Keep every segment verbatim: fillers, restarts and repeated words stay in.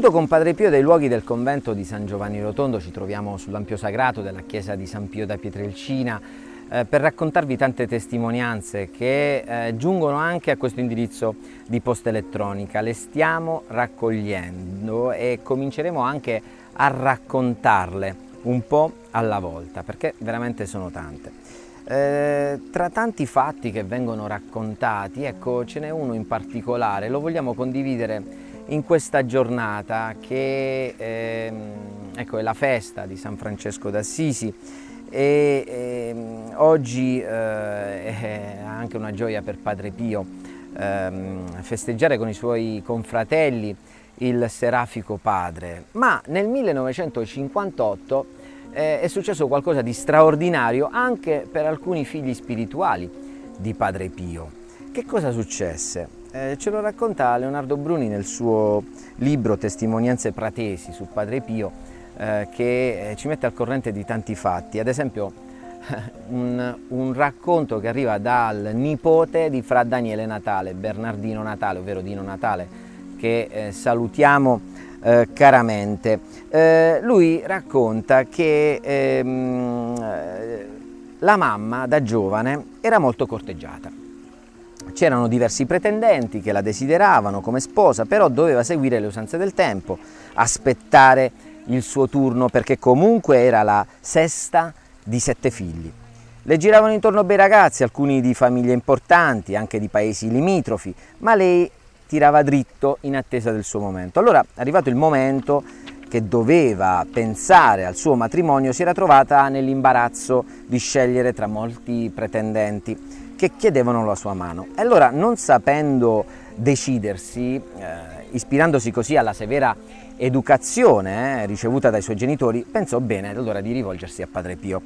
Benvenuto con Padre Pio dai luoghi del convento di San Giovanni Rotondo, ci troviamo sull'ampio sagrato della chiesa di San Pio da Pietrelcina eh, per raccontarvi tante testimonianze che eh, giungono anche a questo indirizzo di posta elettronica. Le stiamo raccogliendo e cominceremo anche a raccontarle un po' alla volta perché veramente sono tante. Eh, tra tanti fatti che vengono raccontati, ecco, ce n'è uno in particolare, lo vogliamo condividere in questa giornata che eh, ecco, è la festa di San Francesco d'Assisi e eh, oggi eh, è anche una gioia per Padre Pio eh, festeggiare con i suoi confratelli il serafico padre, ma nel millenovecentocinquantotto eh, è successo qualcosa di straordinario anche per alcuni figli spirituali di Padre Pio. Che cosa successe? Eh, ce lo racconta Leonardo Bruni nel suo libro Testimonianze Pratesi sul Padre Pio, eh, che ci mette al corrente di tanti fatti. Ad esempio un, un racconto che arriva dal nipote di Fra Daniele Natale, Bernardino Natale, ovvero Dino Natale, che eh, salutiamo eh, caramente. Eh, lui racconta che eh, la mamma da giovane era molto corteggiata. C'erano diversi pretendenti che la desideravano come sposa, però doveva seguire le usanze del tempo, aspettare il suo turno perché comunque era la sesta di sette figli. Le giravano intorno bei ragazzi, alcuni di famiglie importanti, anche di paesi limitrofi, ma lei tirava dritto in attesa del suo momento. Allora, arrivato il momento che doveva pensare al suo matrimonio, si era trovata nell'imbarazzo di scegliere tra molti pretendenti che chiedevano la sua mano. E allora, non sapendo decidersi, eh, ispirandosi così alla severa educazione eh, ricevuta dai suoi genitori, pensò bene allora di rivolgersi a Padre Pio.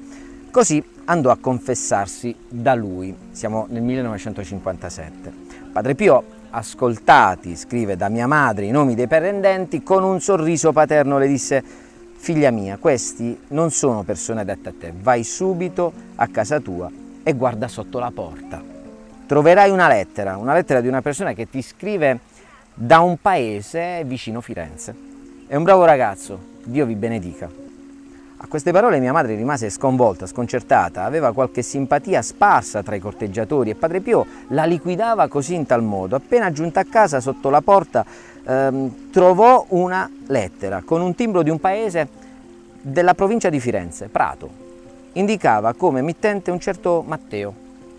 Così andò a confessarsi da lui. Siamo nel millenovecentocinquantasette. Padre Pio, ascoltati, scrive, da mia madre i nomi dei pretendenti, con un sorriso paterno le disse: figlia mia, questi non sono persone adatte a te, vai subito a casa tua e guarda sotto la porta. Troverai una lettera, una lettera di una persona che ti scrive da un paese vicino Firenze. È un bravo ragazzo, Dio vi benedica. A queste parole mia madre rimase sconvolta, sconcertata, aveva qualche simpatia sparsa tra i corteggiatori e Padre Pio la liquidava così in tal modo. Appena giunta a casa, sotto la porta, ehm, trovò una lettera con un timbro di un paese della provincia di Firenze, Prato. Indicava come mittente un certo Matteo,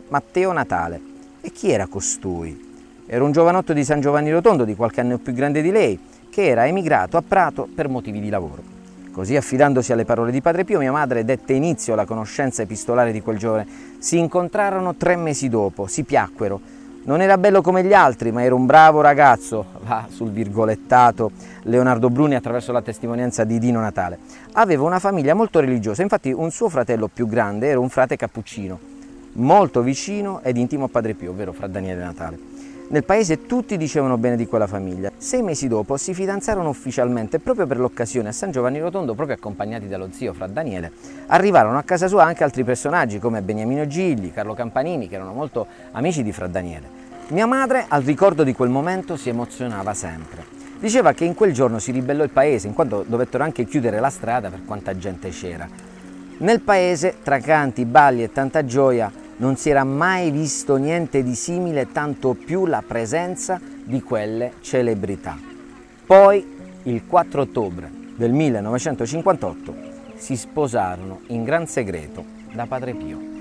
Matteo Natale. E chi era costui? Era un giovanotto di San Giovanni Rotondo, di qualche anno più grande di lei, che era emigrato a Prato per motivi di lavoro. Così, affidandosi alle parole di Padre Pio, mia madre dette inizio alla conoscenza epistolare di quel giovane. Si incontrarono tre mesi dopo, si piacquero. Non era bello come gli altri, ma era un bravo ragazzo, va sul virgolettato Leonardo Bruni attraverso la testimonianza di Dino Natale. Aveva una famiglia molto religiosa, infatti un suo fratello più grande era un frate cappuccino, molto vicino ed intimo a Padre Pio, ovvero Fra Daniele Natale. Nel paese tutti dicevano bene di quella famiglia. Sei mesi dopo si fidanzarono ufficialmente, proprio per l'occasione a San Giovanni Rotondo, proprio accompagnati dallo zio Fra Daniele. Arrivarono a casa sua anche altri personaggi come Beniamino Gigli, Carlo Campanini, che erano molto amici di Fra Daniele. Mia madre, al ricordo di quel momento, si emozionava sempre. Diceva che in quel giorno si ribellò il paese, in quanto dovettero anche chiudere la strada per quanta gente c'era. Nel paese, tra canti, balli e tanta gioia, non si era mai visto niente di simile, tanto più la presenza di quelle celebrità. Poi, il quattro ottobre del millenovecentocinquantotto, si sposarono in gran segreto da Padre Pio.